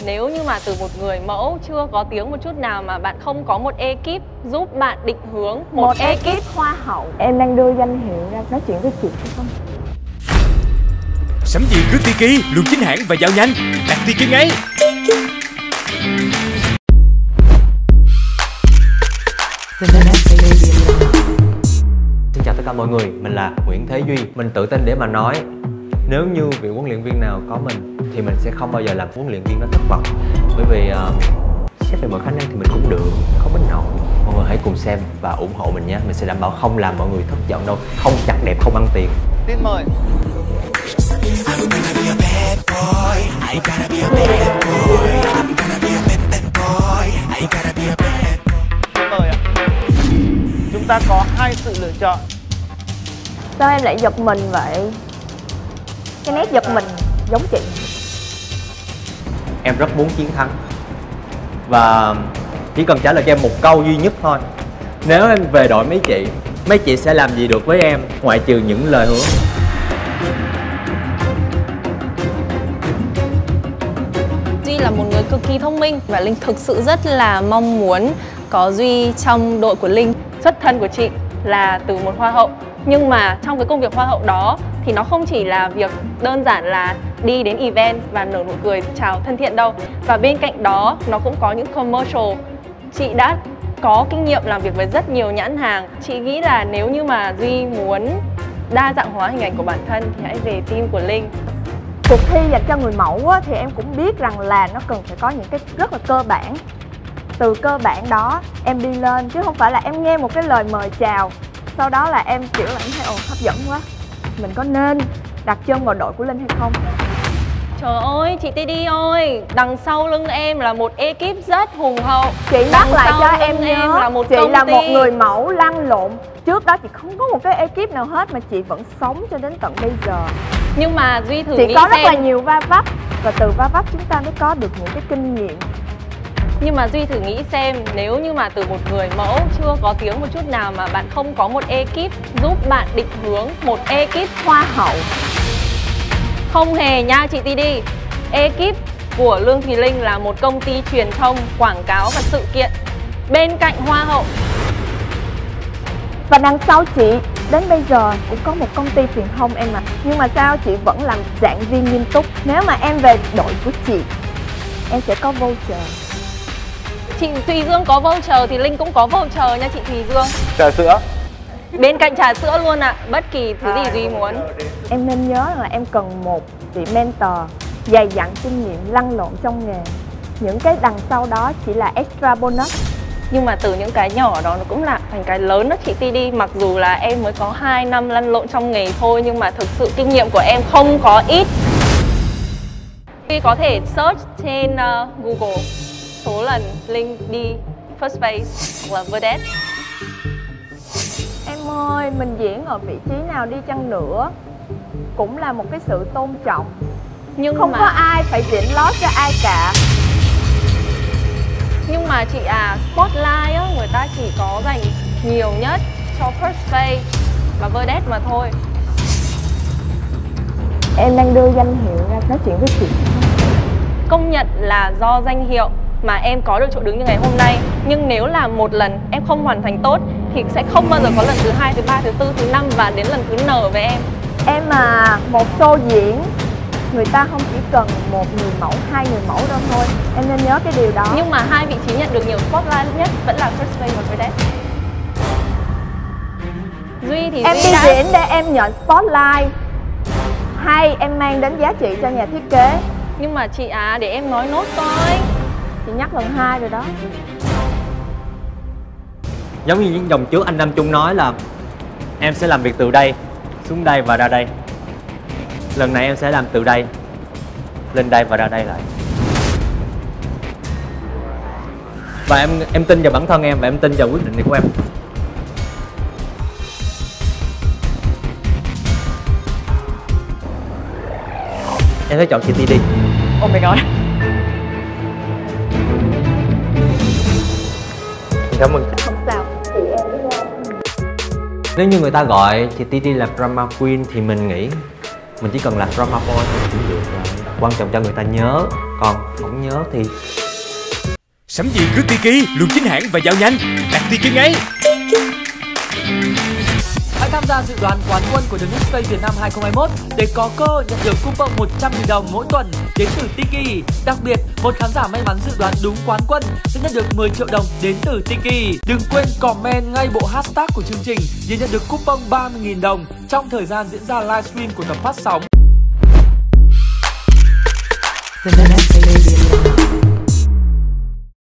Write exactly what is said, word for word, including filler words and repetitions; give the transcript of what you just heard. Nếu như mà từ một người mẫu chưa có tiếng một chút nào mà bạn không có một ekip giúp bạn định hướng, Một, một ekip, ekip hoa hậu. Em đang đưa danh hiệu ra nói chuyện với chị không? Sắm gì cứ Tiki, luôn chính hãng và giao nhanh. Đặt Tiki ngay. Xin chào tất cả mọi người, mình là Nguyễn Thế Duy. Mình tự tin để mà nói nếu như vị huấn luyện viên nào có mình thì mình sẽ không bao giờ làm huấn luyện viên nó thất vọng. Bởi vì uh, xét về mọi khả năng thì mình cũng được, không đến nổi. Mọi người hãy cùng xem và ủng hộ mình nhé. Mình sẽ đảm bảo không làm mọi người thất vọng đâu. Không chặt đẹp, không ăn tiền. Xin mời. Chúng ta có hai sự lựa chọn. Sao em lại giật mình vậy? Cái nét giật mình giống chị. Em rất muốn chiến thắng. Và chỉ cần trả lời cho em một câu duy nhất thôi. Nếu em về đội mấy chị, mấy chị sẽ làm gì được với em ngoại trừ những lời hứa? Duy là một người cực kỳ thông minh và Linh thực sự rất là mong muốn có Duy trong đội của Linh. Xuất thân của chị là từ một hoa hậu, nhưng mà trong cái công việc hoa hậu đó thì nó không chỉ là việc đơn giản là đi đến event và nở nụ cười chào thân thiện đâu. Và bên cạnh đó nó cũng có những commercial. Chị đã có kinh nghiệm làm việc với rất nhiều nhãn hàng. Chị nghĩ là nếu như mà Duy muốn đa dạng hóa hình ảnh của bản thân thì hãy về team của Linh. Cuộc thi dành cho người mẫu á, thì em cũng biết rằng là nó cần phải có những cái rất là cơ bản. Từ cơ bản đó em đi lên, chứ không phải là em nghe một cái lời mời chào sau đó là em kiểu là em thấy ồ hấp dẫn quá, mình có nên đặt chân vào đội của Linh hay không? Trời ơi, chị Tiki ơi, đằng sau lưng em là một ekip rất hùng hậu. Chị nhắc lại cho em nhớ, em là một chị công là ty. Một người mẫu lăn lộn. Trước đó chị không có một cái ekip nào hết mà chị vẫn sống cho đến tận bây giờ. Nhưng mà Duy thử chị nghĩ có rất em... là nhiều va vấp. Và từ va vấp chúng ta mới có được những cái kinh nghiệm. Nhưng mà Duy thử nghĩ xem, nếu như mà từ một người mẫu chưa có tiếng một chút nào mà bạn không có một ekip giúp bạn định hướng, một ekip hoa hậu. Không hề nha chị Tiki. Ekip của Lương Thùy Linh là một công ty truyền thông, quảng cáo và sự kiện bên cạnh hoa hậu. Và đằng sau chị đến bây giờ cũng có một công ty truyền thông em ạ. Nhưng mà sao chị vẫn làm giảng viên nghiêm túc? Nếu mà em về đội của chị, em sẽ có voucher. Chị Thùy Dương có voucher thì Linh cũng có voucher nha chị Thùy Dương. Trà sữa. Bên cạnh trà sữa luôn ạ, à, bất kỳ thứ gì Duy muốn. Em nên nhớ là em cần một vị mentor dày dặn kinh nghiệm lăn lộn trong nghề. Những cái đằng sau đó chỉ là extra bonus. Nhưng mà từ những cái nhỏ đó nó cũng là thành cái lớn đó chị Tiki. Mặc dù là em mới có hai năm lăn lộn trong nghề thôi, nhưng mà thực sự kinh nghiệm của em không có ít. Duy có thể search trên uh, Google số lần Linh đi first base hoặc là vedette. Em ơi, mình diễn ở vị trí nào đi chăng nữa cũng là một cái sự tôn trọng. Nhưng không mà... có ai phải diễn lót cho ai cả. Nhưng mà chị à, spotlight á, người ta chỉ có dành nhiều nhất cho first base và vedette mà thôi. Em đang đưa danh hiệu ra nói chuyện với chị. Công nhận là do danh hiệu mà em có được chỗ đứng như ngày hôm nay. Nhưng nếu là một lần em không hoàn thành tốt thì sẽ không bao giờ có lần thứ hai, thứ ba, thứ tư, thứ năm và đến lần thứ n với em. Em mà một show diễn người ta không chỉ cần một người mẫu, hai người mẫu đâu thôi. Em nên nhớ cái điều đó. Nhưng mà hai vị trí nhận được nhiều spotlight nhất vẫn là first base và vedette. Duy thì em Duy đi đã... diễn để em nhận spotlight hay em mang đến giá trị cho nhà thiết kế? Nhưng mà chị à, để em nói nốt coi. Chị nhắc lần hai rồi đó. Giống như những dòng trước anh Nam Trung nói là em sẽ làm việc từ đây, xuống đây và ra đây. Lần này em sẽ làm từ đây, lên đây và ra đây lại. Và em em tin vào bản thân em và em tin vào quyết định này của em. Em sẽ chọn chị Tiki. Oh my god. Cảm ơn. Không sao, chị em đúng không? Nếu như người ta gọi chị Tiki là drama queen thì mình nghĩ mình chỉ cần là drama boy thôi cũng được. Quan trọng cho người ta nhớ. còn không nhớ thì sắm gì cứ Tiki, luôn chính hãng và giao nhanh. Đặt Tiki ngay. Hãy tham gia dự đoán quán quân của The Next Day Việt Nam hai không hai mốt để có cơ nhận được coupon một trăm nghìn đồng mỗi tuần đến từ Tiki. Đặc biệt, một khán giả may mắn dự đoán đúng quán quân sẽ nhận được mười triệu đồng đến từ Tiki. Đừng quên comment ngay bộ hashtag của chương trình để nhận được coupon ba mươi nghìn đồng trong thời gian diễn ra livestream của tập phát sóng.